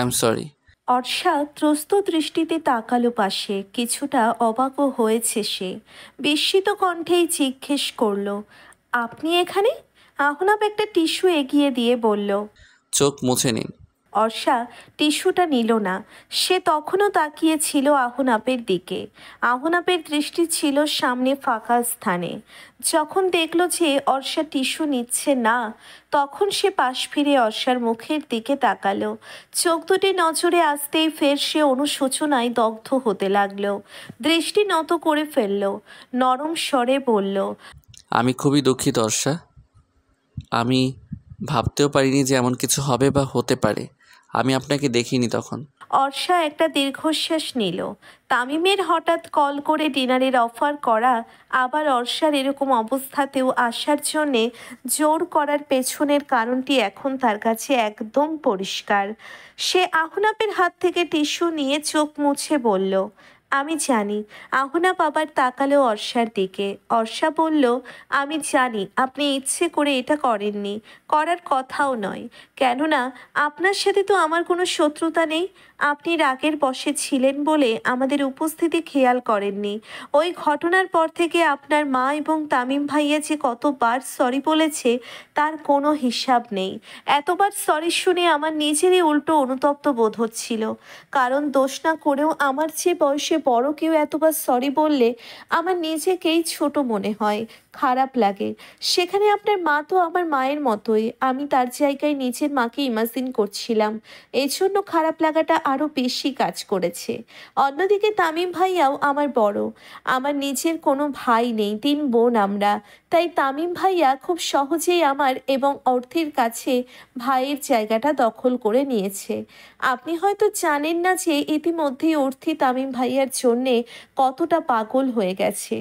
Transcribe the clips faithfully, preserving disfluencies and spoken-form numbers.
I am sorry. Arsha ত্রস্ত দৃষ্টিতে তাকালো পাশে, কিছুটা অবাকও হয়েছে সে। বিস্মিত কণ্ঠেই জিজ্ঞেস করল, আপনি এখানে? আহনাফ একটা টিস্যু এগিয়ে দিয়ে বলল, চোখ মুছে নিন। অর্ষা টিস্যুটা নিল না, সে তখনও তাকিয়েছিল আহনাফের দিকে। আহনাফের দৃষ্টি ছিল সামনে ফাঁকা স্থানে। যখন দেখল যে অর্ষা টিস্যু নিচ্ছে না, তখন সে পাশ ফিরে অর্ষার মুখের দিকে তাকালো। চোখ দুটি নজরে আসতেই ফের সে অনুশোচনায় দগ্ধ হতে লাগল। দৃষ্টি নত করে ফেলল, নরম স্বরে বলল, আমি খুবই দুঃখিত অর্ষা, আমি ভাবতেও পারিনি যে এমন কিছু হবে বা হতে পারে, আমি আপনাকে দেখিনি তখন। অর্ষা একটা দীর্ঘশ্বাস নিল। তামিমের হঠাৎ কল করে ডিনারের অফার করা, আবার অর্ষার এরকম অবস্থাতেও আসার জন্যে জোর করার পেছনের কারণটি এখন তার কাছে একদম পরিষ্কার। সে আহনাফের হাত থেকে টিস্যু নিয়ে চোখ মুছে বলল, আমি জানি। আহনাফ আবার তাকালো অর্ষার দিকে। অর্ষা বলল, আমি জানি আপনি ইচ্ছে করে এটা করেননি, করার কথাও নয়, কেননা আপনার সাথে তো আমার কোনো শত্রুতা নেই। আপনি রাগের বশে ছিলেন বলে আমাদের উপস্থিতি খেয়াল করেননি। ওই ঘটনার পর থেকে আপনার মা এবং তামিম ভাইয়া যে কতবার সরি বলেছে তার কোনো হিসাব নেই। এতবার সরি শুনে আমার নিজেরই উল্টো অনুতপ্ত বোধ হচ্ছিল, কারণ দোষ না করেও আমার যে বয়সে বড় কেউ এতবার সরি বললে আমার নিজেকেই ছোট মনে হয়, খারাপ লাগে। সেখানে আপনার মা তো আমার মায়ের মতোই, আমি তার জায়গায় নিজের মাকে ইমাজিন করছিলাম, এজন্য খারাপ লাগাটা আরও বেশি কাজ করেছে। অন্যদিকে তামিম ভাইয়াও আমার বড়, আমার নিজের কোনো ভাই নেই, তিন বোন আমরা, তাই তামিম ভাইয়া খুব সহজেই আমার এবং অর্থির কাছে ভাইয়ের জায়গাটা দখল করে নিয়েছে। আপনি হয়তো জানেন না যে ইতিমধ্যেই অর্থি তামিম ভাইয়ার জন্যে কতটা পাগল হয়ে গেছে।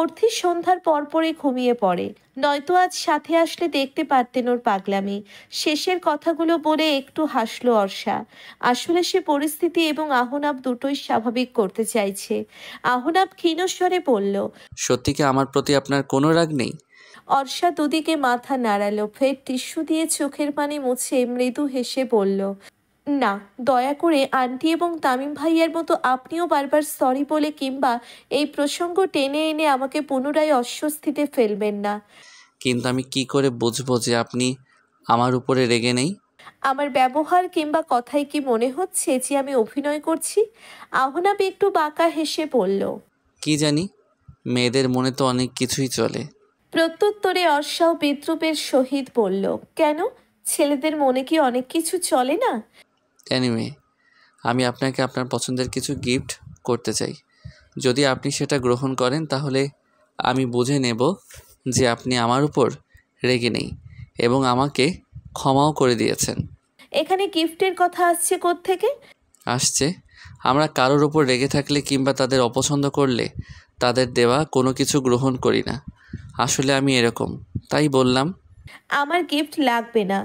অর্থি সন্ধ্যার পরপরই ঘুমিয়ে পড়ে, নয়তো আজ সাথে আসলে দেখতে পারতেন ওর পাগলামি। শেষের কথাগুলো বলে একটু হাসলো অর্ষা। আসলে সে পরিস্থিতি এবং আহনাফ দুটোই স্বাভাবিক করতে চাইছে। আহনাফ ক্ষীণ স্বরে বলল, সত্যি কি আমার প্রতি আপনার কোনো রাগ নেই? অর্ষা দুদিকে মাথা নাড়ালো, ফের টিস্যু দিয়ে চোখের পানি মুছে মৃদু হেসে বলল, না, দয়া করে আন্টি এবং তামিম ভাইয়ার মতো আপনিও বারবার সরি বলে কিংবা এই প্রসঙ্গ টেনে এনে আমাকে পুনরায় অস্বস্তিতে ফেলবেন না। কিন্তু আমি কি করে বুঝবো যে আপনি আমার উপরে রেগে নেই? আমার ব্যবহার কিংবা কথায় কি মনে হচ্ছে যে আমি অভিনয় করছি? আহনাফ একটু বাঁকা হেসে বলল, কি জানি, মেয়েদের মনে তো অনেক কিছুই চলে। প্রত্যুত্তরে অর্ষাও বিদ্রুপের সহিত বলল, কেন, ছেলেদের মনে কি অনেক কিছু চলে না? এনিওয়ে, আমি আপনাকে আপনার পছন্দের কিছু গিফট করতে চাই। যদি আপনি সেটা গ্রহণ করেন তাহলে আমি বুঝে নেব যে আপনি আমার উপর রেগে নেই এবং আমাকে ক্ষমাও করে দিয়েছেন। এখানে গিফটের কথা আসছে কোত্থেকে? আসছে আমরা কারোর ওপর রেগে থাকলে কিংবা তাদের অপছন্দ করলে তাদের দেওয়া কোনো কিছু গ্রহণ করি না। আসলে আমি এরকম, তাই বললাম। আমার গিফট লাগবে না,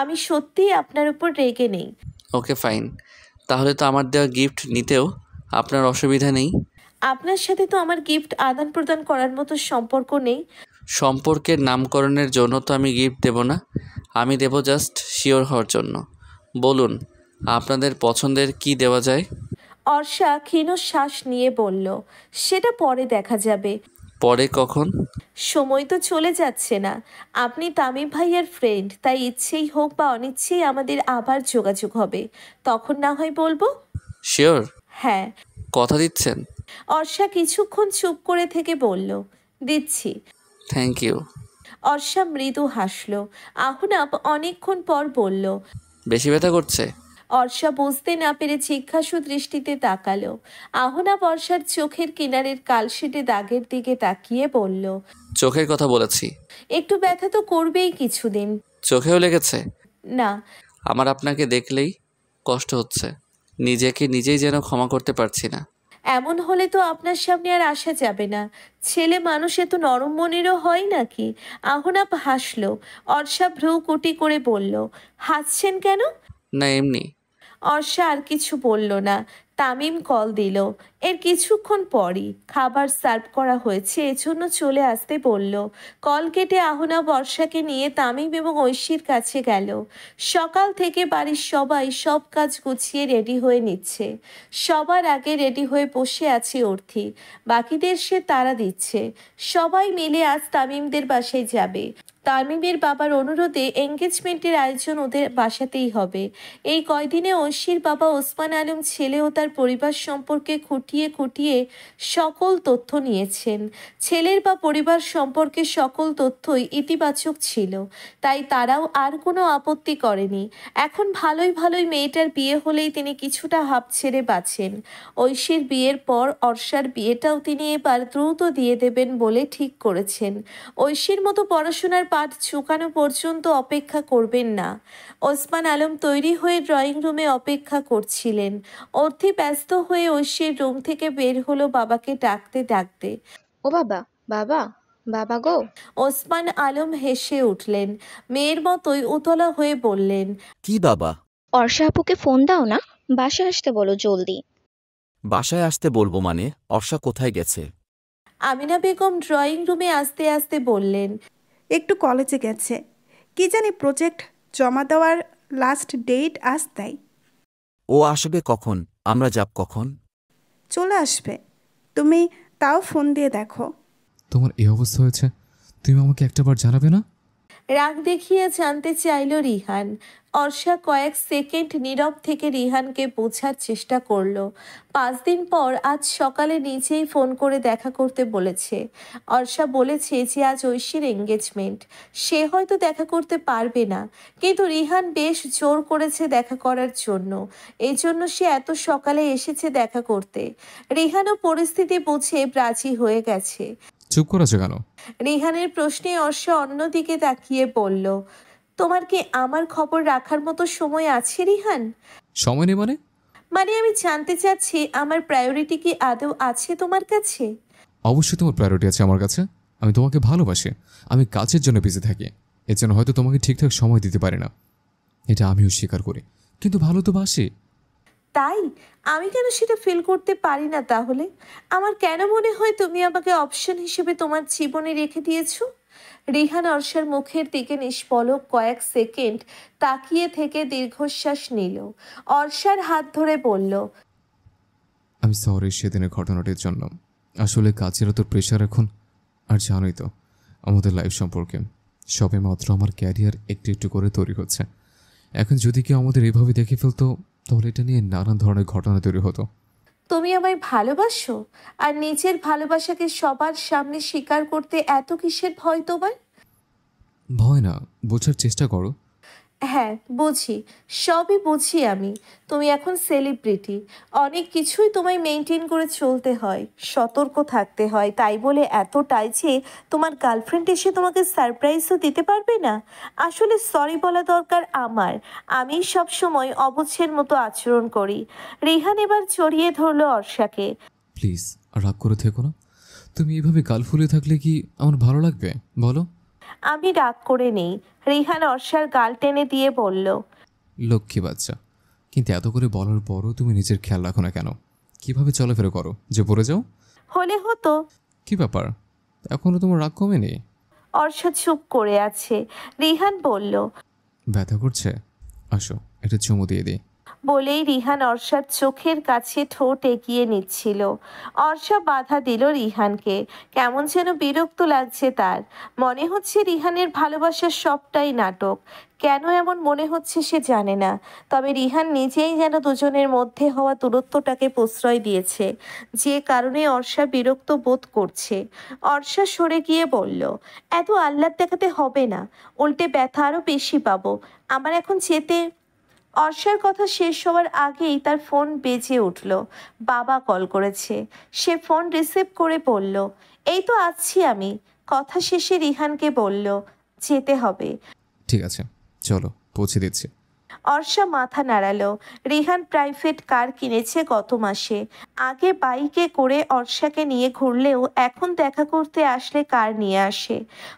আমি সত্যিই আপনার উপর রেগে নেই। ওকে ফাইন, তাহলে তো আমার দেওয়া গিফট নিতেও আপনার অসুবিধা নেই? আপনার সাথে তো আমার গিফট আদান প্রদান করার মতো সম্পর্ক নেই। সম্পর্কের নামকরণের জন্য তো আমি গিফট দেব না, আমি দেব জাস্ট শিওর হওয়ার জন্য। বলুন, আপনাদের পছন্দের কি দেওয়া যায়? অর্ষা ক্ষীণ শ্বাস নিয়ে বলল, সেটা পরে দেখা যাবে। পরে কখন? সময় তো চলে যাচ্ছে না, আপনি তামিম ভাইয়ার ফ্রেন্ড, তাই ইচ্ছেই হোক বা অনিচ্ছেই আমাদের আবার যোগাযোগ হবে, তখন না হয় বলবো। শিওর? হ্যাঁ। কথা দিচ্ছেন? অর্ষা কিছুক্ষণ চুপ করে থেকে বলল, দিচ্ছি। Thank you. অর্ষা মৃদু হাসল। আহনাফ অনেকক্ষণ পর বলল, বেশি ব্যথা করছে? অর্ষা বুঝতে না পেরে জিজ্ঞাসু দৃষ্টিতে তাকালো। আহনাফ অর্ষার চোখের কিনারের কালশিটে দাগের দিকে তাকিয়ে বলল, চোখের কথা বলেছি? একটু ব্যথা তো করবেই, কিছুদিন। চোখেও লেগেছে? না। আমার আপনাকে দেখলেই কষ্ট হচ্ছে, নিজেকে নিজেই যেন ক্ষমা করতে পারছি না। এমন হলে তো আপনার সামনে আর আসা যাবে না, ছেলে মানুষ এত নরম মনেরও হয় নাকি? আহনাফ হাসলো। অর্ষা ভ্রু কুটি করে বলল, হাসছেন কেন? না এমনি। অর্ষা আর কিছু বলল না, তামিম কল দিল। এর কিছুক্ষণ পরই খাবার সার্ভ করা হয়েছে, এজন্য চলে আসতে বলল। কল কেটে আহনাফ বর্ষাকে নিয়ে তামিম এবং ঐশীর কাছে গেল। সকাল থেকে বাড়ির সবাই সব কাজ গুছিয়ে রেডি হয়ে নিচ্ছে। সবার আগে রেডি হয়ে বসে আছে অর্থি, বাকিদের সে তাড়া দিচ্ছে। সবাই মিলে আজ তামিমদের বাসায় যাবে। তামিমের বাবার অনুরোধে এনগেজমেন্টের আয়োজন ওদের বাসাতেই হবে। এই কয়দিনে ঐশীর বাবা ওসমান আলম ছেলে ও তার পরিবার সম্পর্কে খুঁটিয়ে খুঁটিয়ে সকল তথ্য নিয়েছেন। ছেলের বা পরিবার সম্পর্কে সকল তথ্যই ইতিবাচক ছিল, তাই তারাও আর কোনো আপত্তি করেনি। এখন ভালোই ভালোই মেয়েটার বিয়ে হলেই তিনি কিছুটা হাঁপ ছেড়ে বাঁচেন। ঐশীর বিয়ের পর অর্ষার বিয়েটাও তিনি এবার দ্রুত দিয়ে দেবেন বলে ঠিক করেছেন। ঐশীর মতো পড়াশোনার পাঠ চুকানো পর্যন্ত অপেক্ষা করবেন না। ওসমান আলম তৈরি হয়ে ড্রয়িং রুমে অপেক্ষা করছিলেন। অর্থি ব্যস্ত হয়ে ঐশীর রুম থেকে বের হলো বাবাকে ডাকতে ডাকতে। ও বাবা, বাবা, বাবা গো। ওসমান আলম হেসে উঠলেন, মেয়ের মতোই উতলা হয়ে বললেন, কি বাবা? অর্ষা আপুকে ফোন দাও না, বাসায় আসতে বলো জলদি। বাসায় আসতে বলবো মানে? অর্ষা কোথায় গেছে? আমিনা বেগম ড্রয়িং রুমে আসতে আসতে বললেন, একটু কলেজে গেছে, কি জানি প্রজেক্ট জমা দেওয়ার লাস্ট ডেট আজ, তাই। ও আসবে কখন? আমরা যাব কখন? চলে আসবে, তুমি তাও ফোন দিয়ে দেখো। তোমার এই অবস্থা হয়েছে, তুমি আমাকে একটাবার জানাবে না? রাগ দেখিয়ে জানতে চাইল রিহান। অর্ষা কয়েক সেকেন্ড নীরব থেকে রিহানকে বোঝার চেষ্টা করল। পাঁচ দিন পর আজ সকালে নিজেই ফোন করে দেখা করতে বলেছে। অর্ষা বলেছে যে আজ ঐশীর এঙ্গেজমেন্ট, সে হয়তো দেখা করতে পারবে না, কিন্তু রিহান বেশ জোর করেছে দেখা করার জন্য, এই জন্য সে এত সকালে এসেছে দেখা করতে। রিহানও পরিস্থিতি বুঝে রাজি হয়ে গেছে। চুপ করেছো কেন? রিহানের প্রশ্নে অর্ষা অন্যদিকে তাকিয়ে বলল, তোমার কি আমার খবর রাখার মতো সময় আছে রিহান? সময় নেই মানে? মানে আমি জানতে চাচ্ছি আমার প্রায়োরিটি কি আদৌ আছে তোমার কাছে? অবশ্যই তোমার প্রায়োরিটি আছে আমার কাছে। আমি তোমাকে ভালোবাসি, আমি কাজের জন্য বিজি থাকি, এর জন্য হয়তো তোমাকে ঠিকঠাক সময় দিতে পারি না, এটা আমিও স্বীকার করি, কিন্তু ভালো তো বাসি। তাই? আমি কেন সেটা ফিল করতে পারি না? তাহলে আমার কেন মনে হয় তুমি আমাকে অপশন হিসেবে তোমার জীবনে রেখে দিয়েছো? রিহান অর্ষার মুখের দিকে নিষ্পলক কয়েক সেকেন্ড তাকিয়ে থেকে দীর্ঘশ্বাস নিল। অর্ষার হাত ধরে বলল, আমি সরি সেদিনের ঘটনাটির জন্য। আসলে কাজের তো প্রেশার এখন, আর জানোই তো আমাদের লাইফ সম্পর্কে, সবে মাত্র আমার ক্যারিয়ার একটু একটু করে তৈরি হচ্ছে। এখন যদি কেউ আমাদের এভাবে দেখে ফেলতো তাহলে এটা নিয়ে নানান ধরনের ঘটনা তৈরি হতো। তুমি আমায় ভালোবাসো, আর নিজের ভালোবাসাকে সবার সামনে স্বীকার করতে এত কিসের ভয় তোমার? ভয় না, বোঝার চেষ্টা করো। হ্যাঁ বুঝি, সবই বুঝি আমি। তুমি এখন সেলিব্রিটি, অনেক কিছুই তোমায় মেনটেন করে চলতে হয়, সতর্ক থাকতে হয়, তাই বলে এতটাই যে তোমার গার্লফ্রেন্ড এসে তোমাকে সারপ্রাইজও দিতে পারবে না? আসলে সরি বলা দরকার আমার, আমি সবসময় অবুঝের মতো আচরণ করি। রিহান এবার জড়িয়ে ধরলো অর্ষাকে। প্লিজ রাগ করে থেকো না, তুমি এভাবে গাল ফুলে থাকলে কি আমার ভালো লাগবে বলো? আমি রাগ করে নেই, রিহান অর্ষার গাল টেনে দিয়ে বলল, লক্ষ্মী বাচ্চা, কিন্তু এত করে বলার পরও তুমি নিজের খেয়াল রাখো না কেন? কিভাবে চলাফেরা করো যে পড়ে যাও? হলে হতো। কি ব্যাপার, এখনো তোমার রাগ কমেনি? অর্ষা চুপ করে আছে। রিহান বলল, ব্যথা করছে? আসো এটা চুমু দিয়ে দিই। বলেই রিহান অর্ষার চোখের কাছে ঠোঁট এগিয়ে নিচ্ছিল। অর্ষা বাধা দিল রিহানকে, কেমন যেন বিরক্ত লাগছে তার। মনে হচ্ছে রিহানের ভালোবাসার সবটাই নাটক, কেন এমন মনে হচ্ছে সে জানে না, তবে রিহান নিজেই যেন দুজনের মধ্যে হওয়া দূরত্বটাকে প্রশ্রয় দিয়েছে, যে কারণে অর্ষা বিরক্ত বোধ করছে। অর্ষা সরে গিয়ে বলল, এত আহ্লাদ দেখাতে হবে না, উল্টে ব্যথা আরও বেশি পাবো, আমার এখন যেতে। অর্ষার কথা শেষ হওয়ার আগেই তার ফোন বেজে উঠল। বাবা কল করেছে, সে ফোন রিসিভ করে বলল, এই তো আছি আমি। কথা শেষে রিহানকে বলল, যেতে হবে। ঠিক আছে চলো, পৌঁছে দিচ্ছি। অর্ষা মাথা নাড়ালো। রিহান প্রাইভেট কার কিনেছে গত মাসে। আগে বাইকে করে অর্ষাকে নিয়ে ঘুরলেও এখন দেখা করতে আসলে কার নিয়ে আসে,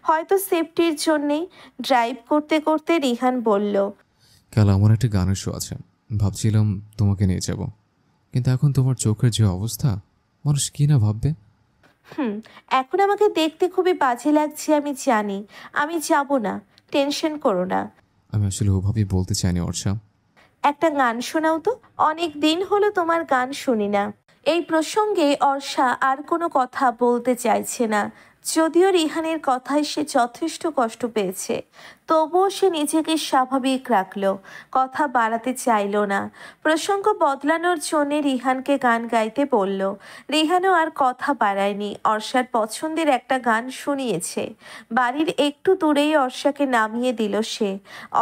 হয়তো সেফটির জন্যেই। ড্রাইভ করতে করতে রিহান বলল, কাল আমার একটা গানের শো আছে, ভাবছিলাম তোমাকে নিয়ে যাব, কিন্তু এখন তোমার চোখের যে অবস্থা, মানুষ কি না ভাববে। হুম, এখন আমাকে দেখতে খুবই বাজে লাগছে, আমি জানি। আমি যাব না, টেনশন করো না। আমি আসলে ওভাবেই বলতে চাইনি অর্ষা। একটা গান শোনাও তো, অনেক দিন হলো তোমার গান শুনি না। এই প্রসঙ্গে অর্ষা আর কোনো কথা বলতে চাইছে না, যদিও রিহানের কথায় সে যথেষ্ট কষ্ট পেয়েছে, তবুও সে নিজেকে স্বাভাবিক রাখল, কথা বাড়াতে চাইল না। প্রসঙ্গ বদলানোর জন্যে রিহানকে গান গাইতে বলল। রিহানও আর কথা বাড়ায়নি, অর্ষার পছন্দের একটা গান শুনিয়েছে। বাড়ির একটু দূরেই অর্ষাকে নামিয়ে দিল সে।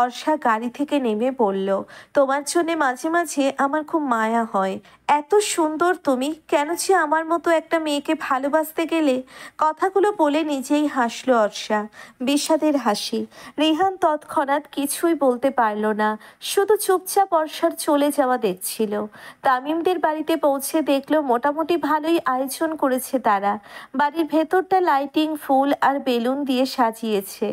অর্ষা গাড়ি থেকে নেমে বলল, তোমার জন্যে মাঝে মাঝে আমার খুব মায়া হয়, এত সুন্দর তুমি, কেন যে আমার মতো একটা মেয়েকে ভালোবাসতে গেলে। কথাগুলো বলে নিজেই হাসলো অর্ষা, বিষাদের হাসি। রিহান তৎক্ষণাৎ কিছুই বলতে পারল না, শুধু চুপচাপ অর্ষার চলে যাওয়া দেখছিল। তামিমদের বাড়িতে পৌঁছে দেখলো মোটামুটি ভালোই আয়োজন করেছে তারা। বাড়ির ভেতরটা লাইটিং, ফুল আর বেলুন দিয়ে সাজিয়েছে।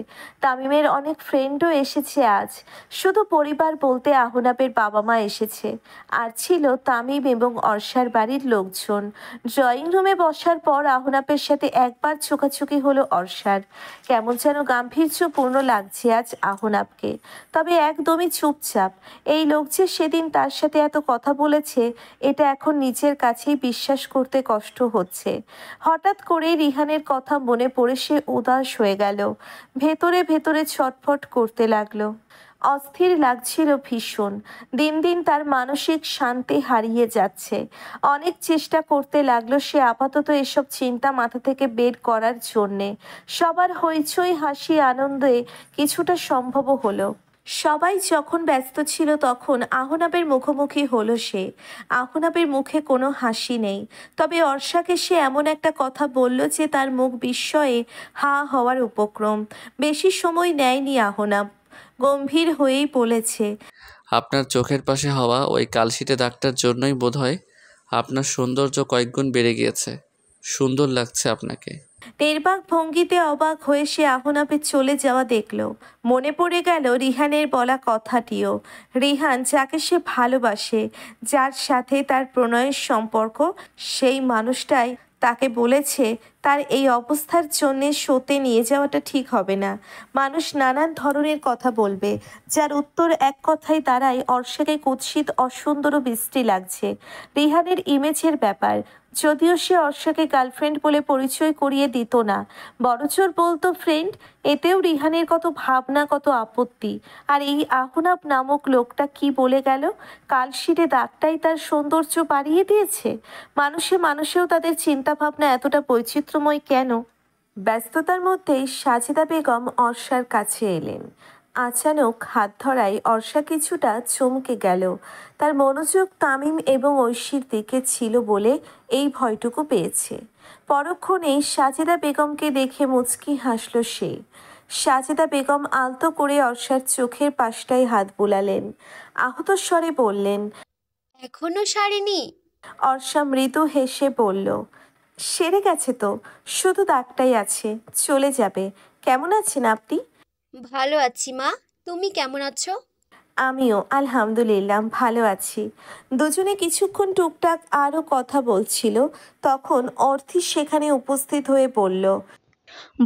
তামিমের অনেক ফ্রেন্ডও এসেছে আজ। শুধু পরিবার বলতে আহনাফের বাবা মা এসেছে, আর ছিল তামিম এবং অর্ষার বাড়ির লোকজন। ড্রয়িং রুমে বসার পর আহনাফের সাথে একবার চোখাচুকি হলো অর্ষার। কেমন যেন গাম্ভীর্যপূর্ণ লাগছে আজ আহনাফকে, তবে একদমই চুপচাপ। এই লোক যে সেদিন তার সাথে এত কথা বলেছে, এটা এখন নিজের কাছেই বিশ্বাস করতে কষ্ট হচ্ছে। হঠাৎ করে রিহানের কথা মনে পড়ে সে উদাস হয়ে গেল, ভেতরে ভেতরে ছটফট করতে লাগলো। অস্থির লাগছিল ভীষণ, দিন দিন তার মানসিক শান্তি হারিয়ে যাচ্ছে। অনেক চেষ্টা করতে লাগলো সে আপাতত এসব চিন্তা মাথা থেকে বের করার জন্যে। সবার হইচই, হাসি, আনন্দে কিছুটা সম্ভব হলো। সবাই যখন ব্যস্ত ছিল তখন আহনাফের মুখোমুখি হলো সে। আহনাফের মুখে কোনো হাসি নেই, তবে অর্ষাকে সে এমন একটা কথা বলল যে তার মুখ বিস্ময়ে হা হওয়ার উপক্রম। বেশি সময় নেয়নি আহনাফ, গম্ভীর হয়েই বলেছে, আপনার চোখের পাশে হওয়া ওই কালশিটে দাগটার জন্যই বোধহয় আপনার সৌন্দর্য কয়েকগুণ বেড়ে গিয়েছে, সুন্দর লাগছে আপনাকে। নির্বাক ভঙ্গিতে অবাক হয়ে সে আহনাফে চলে যাওয়া দেখল। মনে পড়ে গেল রিহানের বলা কথাটিও। রিহান, যাকে সে ভালোবাসে, যার সাথে তার প্রণয়ের সম্পর্ক, সেই মানুষটাই তাকে বলেছে তার এই অবস্থার জন্যে শোতে নিয়ে যাওয়াটা ঠিক হবে না। মানুষ নানান ধরনের কথা বলবে, যার উত্তর এক কথায় দাঁড়ায় অর্ষাকে কুৎসিত, অসুন্দর ও বিশ্রী লাগছে। রিহানের ইমেজের ব্যাপার, যদিও সে অর্ষাকে গার্লফ্রেন্ড বলে পরিচয় করিয়ে দিত না, বড়জোর বলতো ফ্রেন্ড। এতেও রিহানের কত ভাবনা, কত আপত্তি। আর এই আহনাফ নামক লোকটা কি বলে গেল, কালশিটে দাগটাই তার সৌন্দর্য বাড়িয়ে দিয়েছে। মানুষে মানুষেও তাদের চিন্তাভাবনা এতটা বৈচিত্র্যময় কেন? ব্যস্ততার মধ্যেই সাজেদা বেগম অর্ষার কাছে এলেন। আচানক হাত ধরায় অর্ষা কিছুটা চমকে গেল। তার মনোযোগ তামিম এবং ঐশীর দিকে ছিল বলে এই ভয়টুকু পেয়েছে। পরক্ষণেই সাজেদা বেগমকে দেখে মুচকি হাসল সে। সাজেদা বেগম আলতো করে অর্ষার চোখের পাশটায় হাত বুলালেন, আহত স্বরে বললেন, এখনো সারেনি? অর্ষা মৃদু হেসে বলল, সেরে গেছে তো, শুধু দাগটাই আছে, চলে যাবে। কেমন আছেন আপনি? ভালো আছি মা, তুমি কেমন আছো? আমিও আলহামদুলিল্লাহ ভালো আছি। দুজনে কিছুক্ষণ টুকটাক আরও কথা বলছিল, তখন অর্থি সেখানে উপস্থিত হয়ে বলল,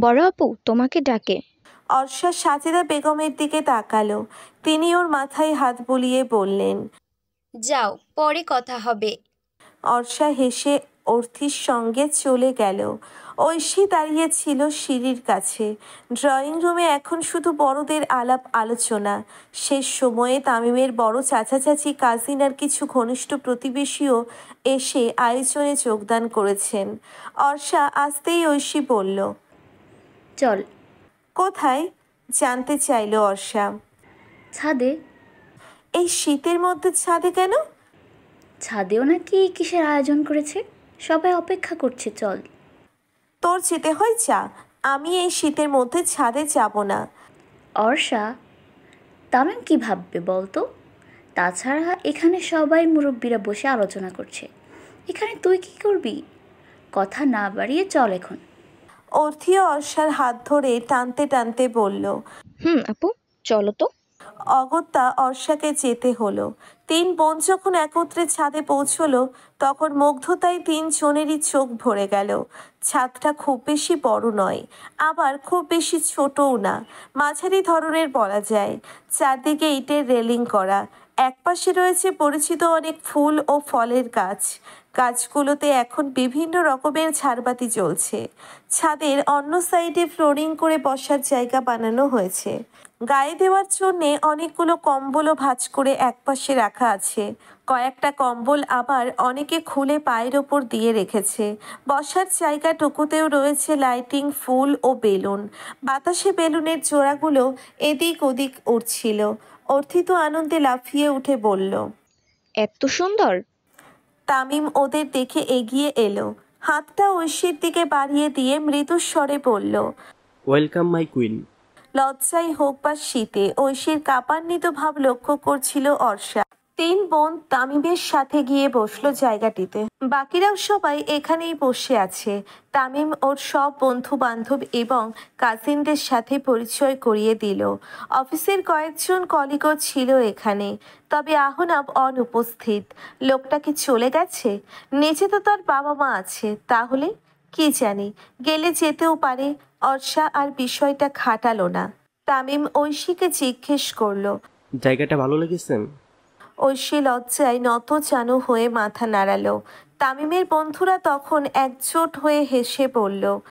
বড় আপু তোমাকে ডাকে। অর্ষা সাজেদা বেগমের দিকে তাকালো, তিনি ওর মাথায় হাত বুলিয়ে বললেন, যাও, পরে কথা হবে। অর্ষা হেসে অর্থির সঙ্গে চলে গেল। ঐশী দাঁড়িয়েছিল সিঁড়ির কাছে। ড্রয়িং রুমে এখন শুধু বড়দের আলাপ আলোচনা। শেষ সময়ে তামিমের বড় চাচা চাচি, কাজিন আর কিছু ঘনিষ্ঠ প্রতিবেশীও এসে আয়োজনে যোগদান করেছেন। অর্ষা আসতেই ঐশী বলল, চল। কোথায় জানতে চাইল অর্ষা। ছাদে। এই শীতের মধ্যে ছাদে কেন? ছাদেও নাকি কিসের আয়োজন করেছে, সবাই অপেক্ষা করছে, চল। তোর যেতে হয় যা, আমি এই শীতের মধ্যে ছাদে যাব না। অর্ষা, তামিম কি ভাববে বলতো? তাছাড়া এখানে সবাই মুরব্বীরা বসে আলোচনা করছে, এখানে তুই কি করবি? কথা না বাড়িয়ে চল এখন। অর্থি অর্ষার হাত ধরে টানতে টানতে বলল, হুম আপু চলো তো। অগত্যা অর্ষাকে যেতে হলো। তিন বোন যখন একত্রে ছাদে পৌঁছলো তখন মুগ্ধতায় তিন জনেরই চোখ ভরে গেল। ছাদটা খুব বেশি বড় নয়, আবার খুব বেশি ছোটও না, মাঝারি ধরনের বলা যায়। চারদিকে ইটের রেলিং করা, একপাশে রয়েছে পরিচিত অনেক ফুল ও ফলের গাছ। গাছগুলোতে এখন বিভিন্ন রকমের ঝাড়বাতি জ্বলছে। ছাদের অন্য সাইডে ফ্লোরিং করে বসার জায়গা বানানো হয়েছে। গায়ে দেওয়ার জন্যে অনেকগুলো কম্বলও ভাঁজ করে একপাশে রাখা আছে। কয়েকটা কম্বল আবার অনেকে খুলে পায়ের ওপর দিয়ে রেখেছে। বসার জায়গাটুকুতেও রয়েছে লাইটিং, ফুল ও বেলুন। বাতাসে বেলুনের জোড়াগুলো এদিক ওদিক উড়ছিল। অর্থি তো আনন্দে লাফিয়ে উঠে বলল, এত সুন্দর! তামিম ওদের দেখে এগিয়ে এলো, হাতটা ঐশীর দিকে বাড়িয়ে দিয়ে মৃদুস্বরে বলল, ওয়েলকাম মাই কুইন। লজ্জায় হোক বা শীতে ঐশীর কাপান্বিত ভাব লক্ষ্য করছিল অর্ষা। তিন বোন তামিমের সাথে গিয়ে বসলো জায়গাটিতে। বাকিরাও সবাই এখানেই বসে আছে। তামিম ওর সব বন্ধু বান্ধব এবং কাজিনদের সাথে পরিচয় করিয়ে দিল। অফিসের কয়েকজন কলিগও ছিল এখানে, তবে আহনাফ অনুপস্থিত। লোকটা কি চলে গেছে? নিচে তো তার বাবা মা আছে, তাহলে কি জানি, গেলে যেতেও পারে। অর্ষা আর বিষয়টা খাটালো না। তামিম ঐশীকে জিজ্ঞেস করলো, জায়গাটা ভালো লেগেছে? ঐশী লজ্জায় নত চানু হয়ে মাথা নাড়ালো। তামিমের বন্ধুরা তখন একজোট হয়ে হেসে বলল,